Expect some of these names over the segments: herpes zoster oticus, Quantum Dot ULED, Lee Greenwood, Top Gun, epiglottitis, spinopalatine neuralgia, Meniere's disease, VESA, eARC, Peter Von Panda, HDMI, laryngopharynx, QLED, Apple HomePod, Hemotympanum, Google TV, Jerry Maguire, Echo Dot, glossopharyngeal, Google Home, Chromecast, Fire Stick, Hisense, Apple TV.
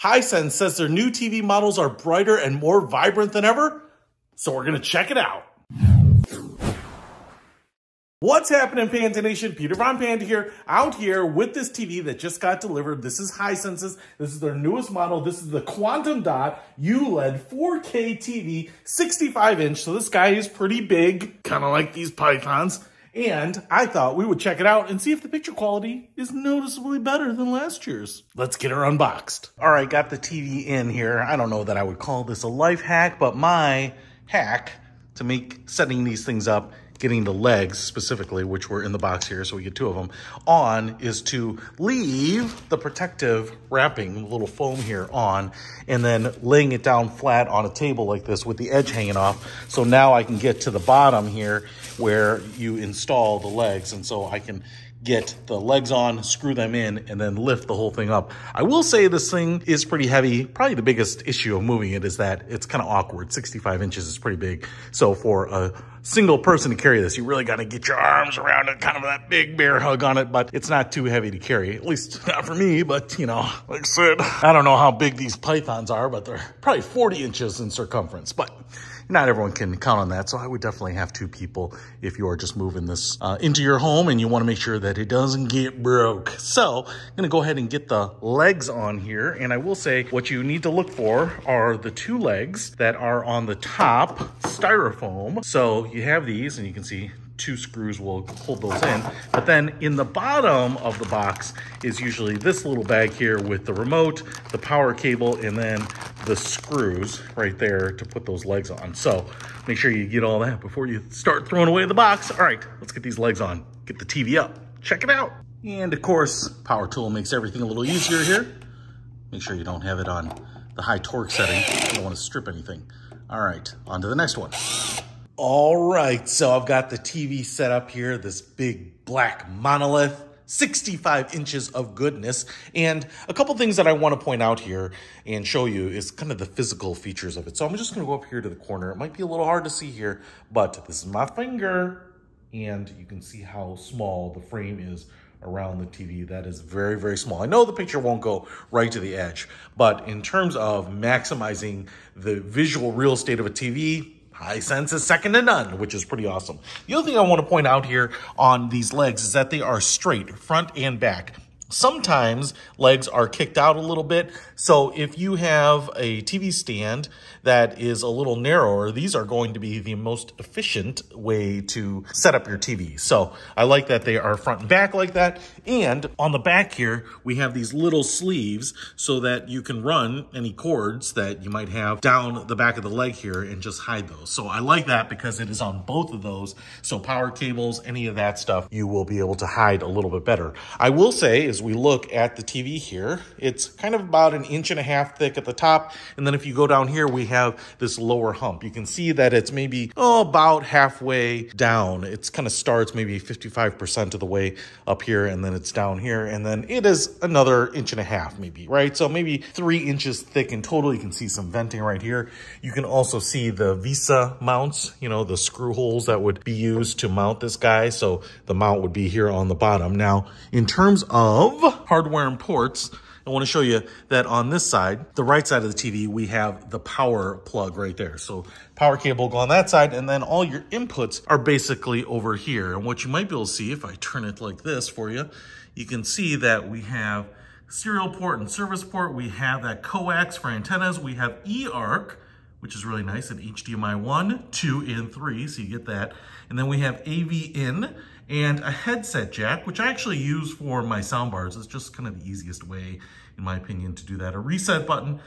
Hisense says their new TV models are brighter and more vibrant than ever, so we're gonna check it out. What's happening, Panda Nation? Peter Von Panda here, out here with this TV that just got delivered. This is Hisense's. This is their newest model. This is the Quantum Dot ULED 4K TV, 65-inch. So this guy is pretty big, kind of like these pythons. And I thought we would check it out and see if the picture quality is noticeably better than last year's. Let's get her unboxed. All right, got the TV in here. I don't know that I would call this a life hack, but my hack to make setting these things up, getting the legs specifically, which were in the box here, so we get two of them, on is to leave the protective wrapping, little foam here, on, and then laying it down flat on a table like this with the edge hanging off. So now I can get to the bottom here where you install the legs, and so I can get the legs on, screw them in, and then lift the whole thing up. I will say this thing is pretty heavy. Probably the biggest issue of moving it is that it's kind of awkward. 65 inches is pretty big. So for a single person to carry this, you really got to get your arms around it, kind of that big bear hug on it, but it's not too heavy to carry. At least not for me, but you know, like I said, I don't know how big these pythons are, but they're probably 40 inches in circumference, but not everyone can count on that. So I would definitely have two people if you are just moving this into your home and you want to make sure that it doesn't get broke. So I'm going to go ahead and get the legs on here. And I will say what you need to look for are the two legs that are on the top styrofoam. So you have these and you can see two screws will hold those in. But then in the bottom of the box is usually this little bag here with the remote, the power cable, and then the screws right there to put those legs on. So make sure you get all that before you start throwing away the box. All right, let's get these legs on, get the TV up, check it out. And of course, power tool makes everything a little easier here. Make sure you don't have it on the high torque setting. You don't want to strip anything. All right, on to the next one. All right, so I've got the TV set up here, this big black monolith, 65 inches of goodness. And a couple things that I want to point out here and show you is kind of the physical features of it. So I'm just going to go up here to the corner. It might be a little hard to see here, but this is my finger. And you can see how small the frame is around the TV. That is very, very small. I know the picture won't go right to the edge, but in terms of maximizing the visual real estate of a TV, Hisense is second to none, which is pretty awesome. The other thing I want to point out here on these legs is that they are straight, front and back. Sometimes legs are kicked out a little bit. So if you have a TV stand that is a little narrower, these are going to be the most efficient way to set up your TV. So I like that they are front and back like that. And on the back here, we have these little sleeves so that you can run any cords that you might have down the back of the leg here and just hide those. So I like that because it is on both of those. So power cables, any of that stuff, you will be able to hide a little bit better. I will say, as we look at the TV here, it's kind of about 1.5 inches thick at the top. And then if you go down here, we have this lower hump. You can see that it's maybe about halfway down. It's kind of starts maybe 55% of the way up here, and then it's down here. And then it is another 1.5 inches maybe, right? So maybe 3 inches thick in total. You can see some venting right here. You can also see the VESA mounts, you know, the screw holes that would be used to mount this guy. So the mount would be here on the bottom. Now, in terms of hardware and ports, I want to show you that on this side, the right side of the TV, we have the power plug right there. So power cable go on that side, and then all your inputs are basically over here. And what you might be able to see, if I turn it like this for you, you can see that we have serial port and service port. We have that coax for antennas. We have eARC, which is really nice, and HDMI 1, 2, and 3, so you get that. And then we have AV in and a headset jack, which I actually use for my soundbars. It's just kind of the easiest way, in my opinion, to do that. A reset button,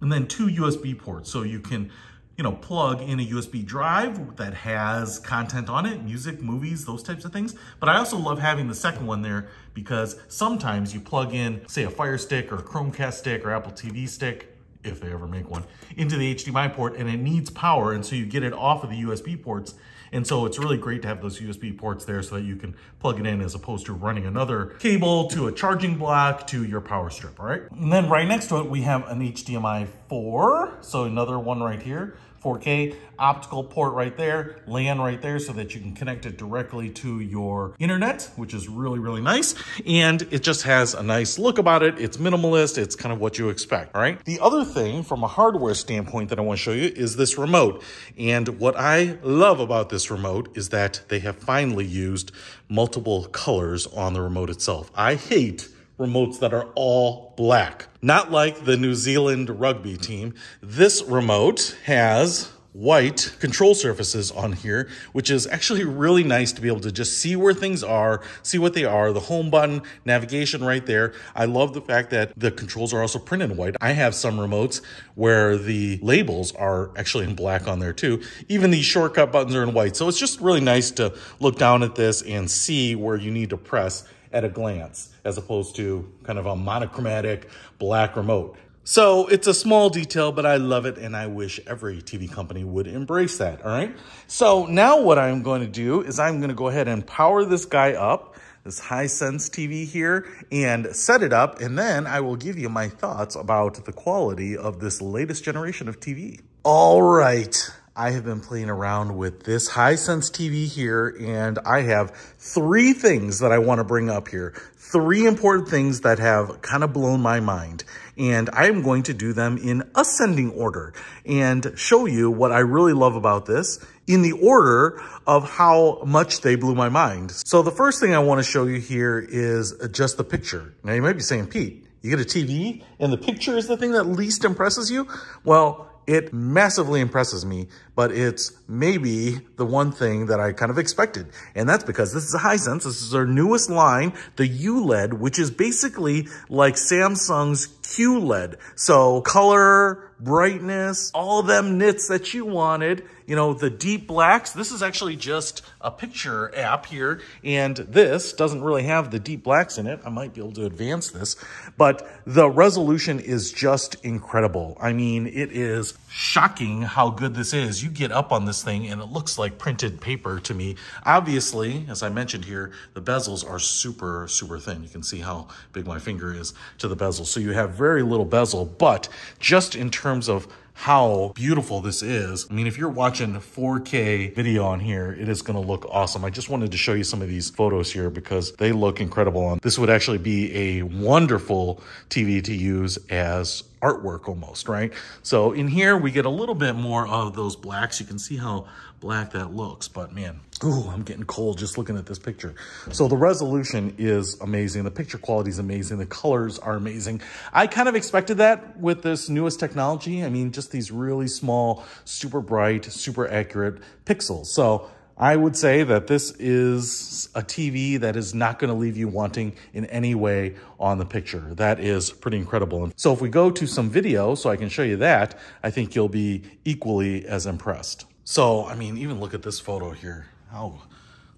and then two USB ports. So you can, you know, plug in a USB drive that has content on it, music, movies, those types of things. But I also love having the second one there because sometimes you plug in, say, a Fire Stick or a Chromecast stick or Apple TV stick, if they ever make one, into the HDMI port, and it needs power, and so you get it off of the USB ports. And so it's really great to have those USB ports there so that you can plug it in as opposed to running another cable to a charging block to your power strip, all right? And then right next to it, we have an HDMI 4, so another one right here, 4K, optical port right there, LAN right there, so that you can connect it directly to your internet, which is really, really nice. And it just has a nice look about it. It's minimalist. It's kind of what you expect, all right? The other thing from a hardware standpoint that I want to show you is this remote. And what I love about this remote is that they have finally used multiple colors on the remote itself. I hate remotes that are all black. Not like the New Zealand rugby team. This remote has white control surfaces on here, which is actually really nice to be able to just see where things are, see what they are, the home button, navigation right there. I love the fact that the controls are also printed in white. I have some remotes where the labels are actually in black on there too. Even the shortcut buttons are in white. So it's just really nice to look down at this and see where you need to press at a glance, as opposed to kind of a monochromatic black remote. So it's a small detail, but I love it, and I wish every TV company would embrace that, all right? So now what I'm going to do is I'm going to go ahead and power this guy up, this Hisense TV here, and set it up, and then I will give you my thoughts about the quality of this latest generation of TV. All right. I have been playing around with this Hisense TV here, and I have three things that I want to bring up here. Three important things that have kind of blown my mind. And I am going to do them in ascending order and show you what I really love about this in the order of how much they blew my mind. So the first thing I want to show you here is just the picture. Now you might be saying, Pete, you get a TV and the picture is the thing that least impresses you? Well, it massively impresses me, but it's maybe the one thing that I kind of expected. And that's because this is a Hisense. This is their newest line, the ULED, which is basically like Samsung's QLED. So color, brightness, all them nits that you wanted, you know, the deep blacks. This is actually just a picture app here, and this doesn't really have the deep blacks in it. I might be able to advance this, but the resolution is just incredible. I mean, it is shocking how good this is. You get up on this thing and it looks like printed paper to me. Obviously, as I mentioned here, the bezels are super, super thin. You can see how big my finger is to the bezel. So you have very little bezel, but just in terms of how beautiful this is. I mean, if you're watching 4K video on here, it is going to look awesome. I just wanted to show you some of these photos here because they look incredible. On this would actually be a wonderful TV to use as artwork almost, right? So in here, we get a little bit more of those blacks. You can see how black that looks, but man, ooh, I'm getting cold just looking at this picture. So the resolution is amazing. The picture quality is amazing. The colors are amazing. I kind of expected that with this newest technology. I mean, just these really small, super bright, super accurate pixels. So I would say that this is a TV that is not going to leave you wanting in any way on the picture. That is pretty incredible. So if we go to some video, so I can show you that, I think you'll be equally as impressed. So, I mean, even look at this photo here. How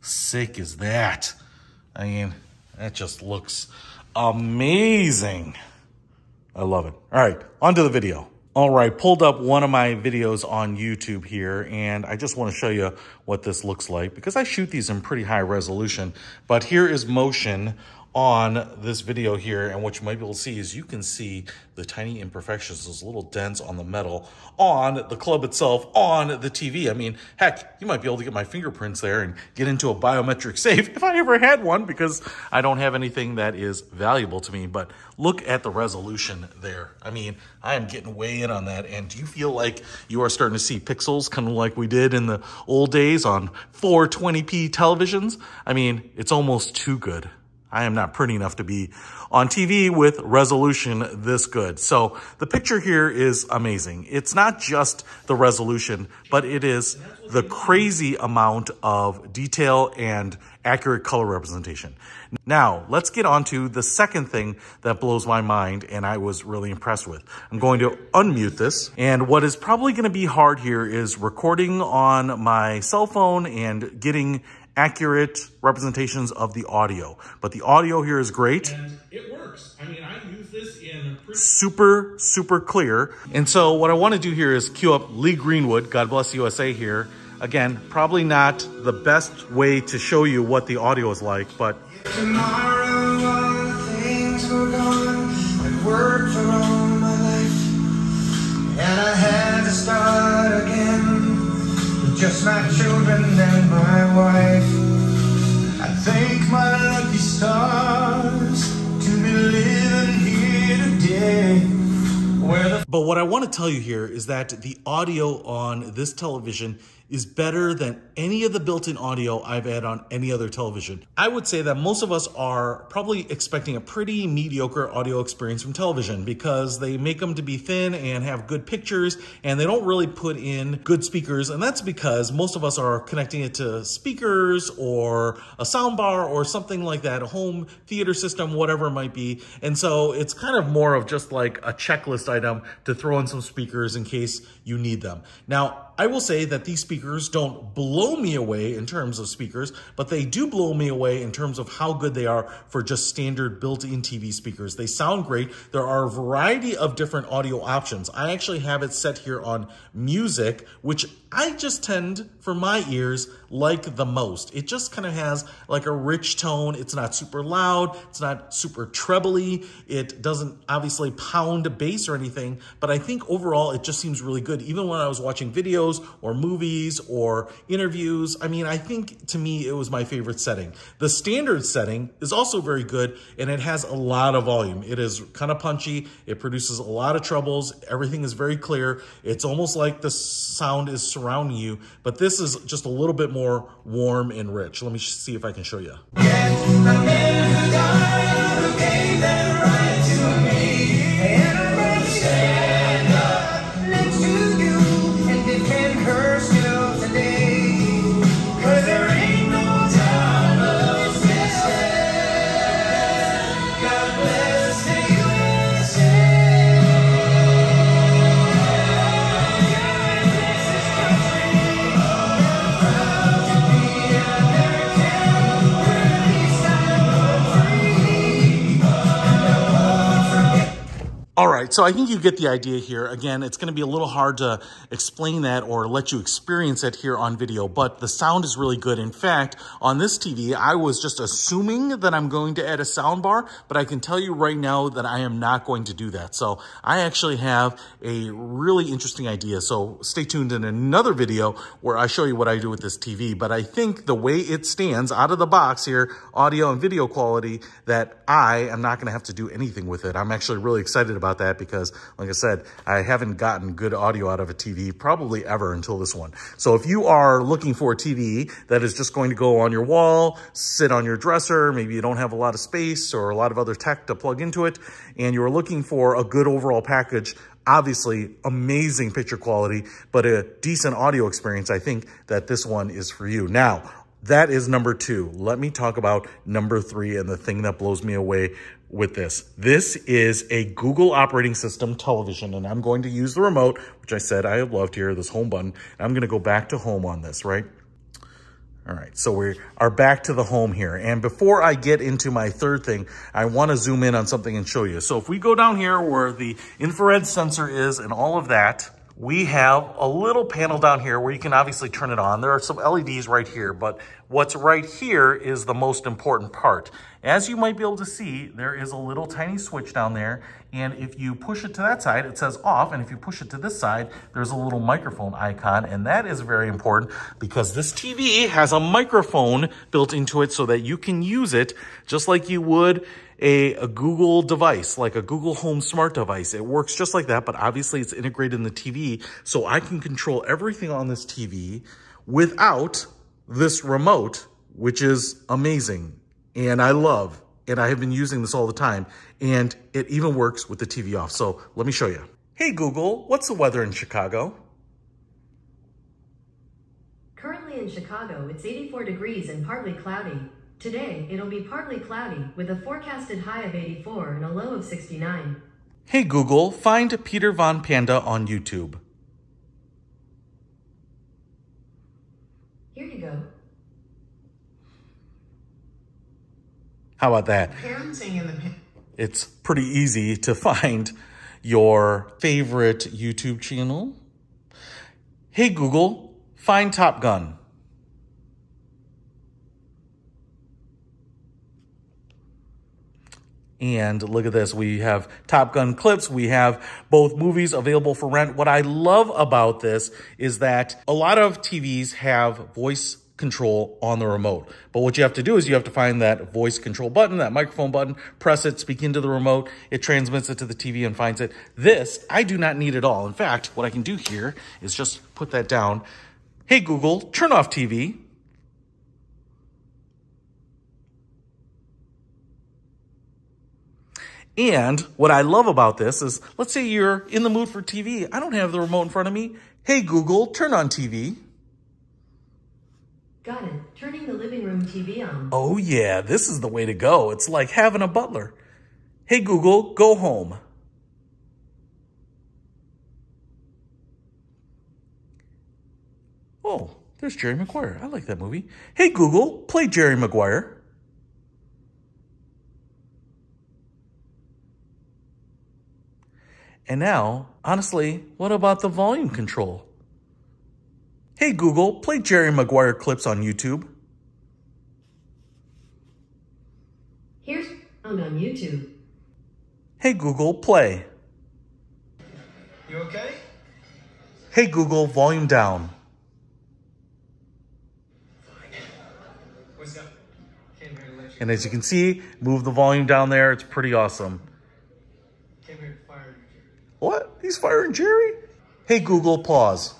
sick is that? I mean, that just looks amazing. I love it. All right, onto the video. All right, pulled up one of my videos on YouTube here, and I just want to show you what this looks like because I shoot these in pretty high resolution, but here is motion on this video here, and what you might be able to see is you can see the tiny imperfections, those little dents on the metal, on the club itself, on the TV. I mean, heck, you might be able to get my fingerprints there and get into a biometric safe if I ever had one, because I don't have anything that is valuable to me, but look at the resolution there. I mean, I am getting way in on that, and do you feel like you are starting to see pixels, kind of like we did in the old days on 420p televisions? I mean, it's almost too good. I am not pretty enough to be on TV with resolution this good. So the picture here is amazing. It's not just the resolution, but it is the crazy amount of detail and accurate color representation. Now, let's get on to the second thing that blows my mind and I was really impressed with. I'm going to unmute this. And what is probably going to be hard here is recording on my cell phone and getting accurate representations of the audio. But the audio here is great. And it works. I mean, I use this in super, super clear. And so what I want to do here is cue up Lee Greenwood, God Bless USA here. Again, probably not the best way to show you what the audio is like, but tomorrow all things were gone and worked for all my life. And I had to start again. just my children and my wife. I thank my lucky stars to be living here today. But what I want to tell you here is that the audio on this television is better than any of the built-in audio I've had on any other television. I would say that most of us are probably expecting a pretty mediocre audio experience from television because they make them to be thin and have good pictures and they don't really put in good speakers, and that's because most of us are connecting it to speakers or a sound bar or something like that, a home theater system, whatever it might be. And so it's kind of more of just like a checklist item to throw in some speakers in case you need them. Now, I will say that these speakers don't blow me away in terms of speakers, but they do blow me away in terms of how good they are for just standard built-in TV speakers. They sound great. There are a variety of different audio options. I actually have it set here on music, which I just tend, for my ears, like the most. It just kind of has like a rich tone. It's not super loud. It's not super trebly. It doesn't obviously pound a bass or anything, but I think overall it just seems really good. Even when I was watching videos or movies or interviews, I mean, I think to me it was my favorite setting. The standard setting is also very good and it has a lot of volume. It is kind of punchy. It produces a lot of troubles. Everything is very clear. It's almost like the sound is surrounding you, but this is just a little bit more warm and rich. Let me see if I can show you. All right, so I think you get the idea here. Again, it's gonna be a little hard to explain that or let you experience it here on video, but the sound is really good. In fact, on this TV, I was just assuming that I'm going to add a sound bar, but I can tell you right now that I am not going to do that. So I actually have a really interesting idea. So stay tuned in another video where I show you what I do with this TV, but I think the way it stands out of the box here, audio and video quality, that I am not gonna have to do anything with it. I'm actually really excited about that because, like I said, I haven't gotten good audio out of a TV probably ever until this one. So if you are looking for a TV that is just going to go on your wall, sit on your dresser, maybe you don't have a lot of space or a lot of other tech to plug into it, and you're looking for a good overall package, obviously amazing picture quality, but a decent audio experience, I think that this one is for you. Now, that is number two. Let me talk about number three and the thing that blows me away with this. This is a Google operating system television, and I'm going to use the remote, which I said I loved here, this home button. I'm going to go back to home on this, right? All right, so we are back to the home here. And before I get into my third thing, I want to zoom in on something and show you. So if we go down here where the infrared sensor is and all of that, we have a little panel down here where you can obviously turn it on. There are some LEDs right here, but what's right here is the most important part. As you might be able to see, there is a little tiny switch down there, and if you push it to that side, it says off, and if you push it to this side, there's a little microphone icon, and that is very important because this TV has a microphone built into it so that you can use it just like you would a Google device, like a Google Home smart device. It works just like that, but obviously it's integrated in the TV, so I can control everything on this TV without this remote, which is amazing, and I love, and I have been using this all the time, and it even works with the TV off. So let me show you. Hey Google, what's the weather in Chicago? Currently in Chicago, it's 84 degrees and partly cloudy. Today, it'll be partly cloudy with a forecasted high of 84 and a low of 69. Hey Google, find Peter Von Panda on YouTube. Here you go. How about that? Parenting in the pan. It's pretty easy to find your favorite YouTube channel. Hey Google, find Top Gun. And look at this. We have Top Gun clips. We have both movies available for rent. What I love about this is that a lot of TVs have voice control on the remote. But what you have to do is you have to find that voice control button, that microphone button, press it, speak into the remote. It transmits it to the TV and finds it. This, I do not need at all. In fact, what I can do here is just put that down. Hey, Google, turn off TV. And what I love about this is, let's say you're in the mood for TV. I don't have the remote in front of me. Hey, Google, turn on TV. Got it. Turning the living room TV on. Oh, yeah. This is the way to go. It's like having a butler. Hey, Google, go home. Oh, there's Jerry Maguire. I like that movie. Hey, Google, play Jerry Maguire. And now, honestly, what about the volume control? Hey, Google, play Jerry Maguire clips on YouTube. Here's found on YouTube. Hey, Google, play. You okay? Hey, Google, volume down. What's up? Can't hear you. And as you can see, move the volume down there. It's pretty awesome. What? He's firing Jerry? Hey, Google, pause.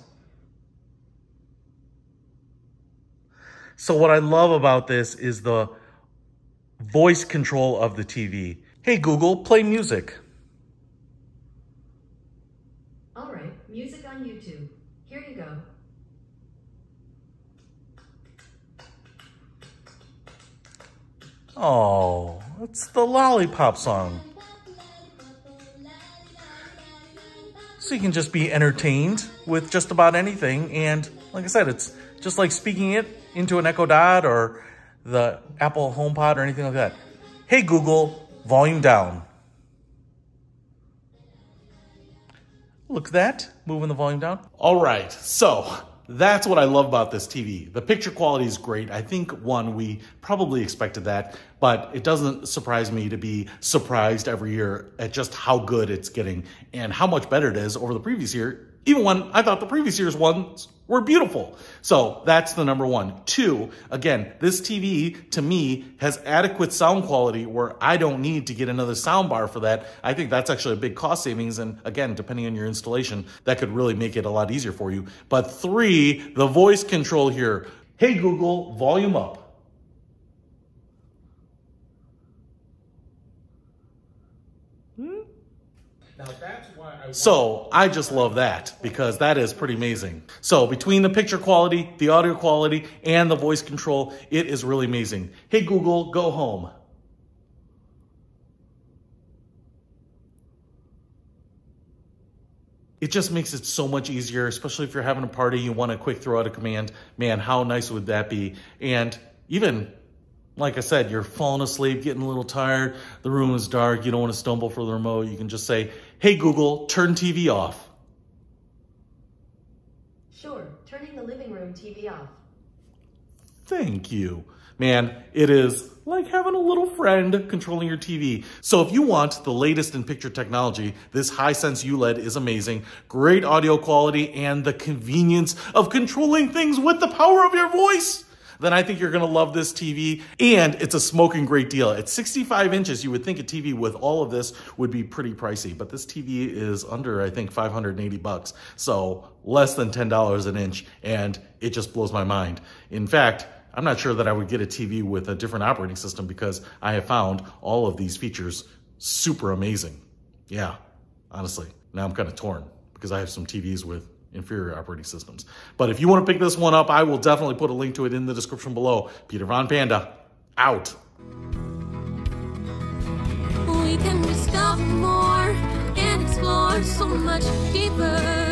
So what I love about this is the voice control of the TV. Hey, Google, play music. All right, music on YouTube. Here you go. Oh, it's the Lollipop song. So you can just be entertained with just about anything. And like I said, it's just like speaking it into an Echo Dot or the Apple HomePod or anything like that. Hey, Google, volume down. Look at that, moving the volume down. All right, so that's what I love about this TV. The picture quality is great. I think, one, we probably expected that, but it doesn't surprise me to be surprised every year at just how good it's getting and how much better it is over the previous year, even when I thought the previous year's ones were beautiful. So that's the number one. Two, again, this TV to me has adequate sound quality where I don't need to get another sound bar for that. I think that's actually a big cost savings. And again, depending on your installation, that could really make it a lot easier for you. But three, the voice control here. Hey, Google, volume up. So I just love that because that is pretty amazing. So between the picture quality, the audio quality, and the voice control, it is really amazing. Hey, Google, go home. It just makes it so much easier, especially if you're having a party, you want to quick throw out a command. Man, how nice would that be? And even, like I said, you're falling asleep, getting a little tired, the room is dark, you don't want to stumble for the remote, you can just say, hey, Google, turn TV off. Sure, turning the living room TV off. Thank you. Man, it is like having a little friend controlling your TV. So if you want the latest in picture technology, this Hisense ULED is amazing. Great audio quality and the convenience of controlling things with the power of your voice. Then I think you're gonna love this TV, and it's a smoking great deal. At 65 inches, you would think a TV with all of this would be pretty pricey, but this TV is under, I think, $580, so less than $10 an inch, and it just blows my mind. In fact, I'm not sure that I would get a TV with a different operating system because I have found all of these features super amazing. Yeah, honestly, now I'm kind of torn because I have some TVs with inferior operating systems. But if you want to pick this one up, I will definitely put a link to it in the description below. Peter Von Panda, out. We can discover more and explore so much deeper.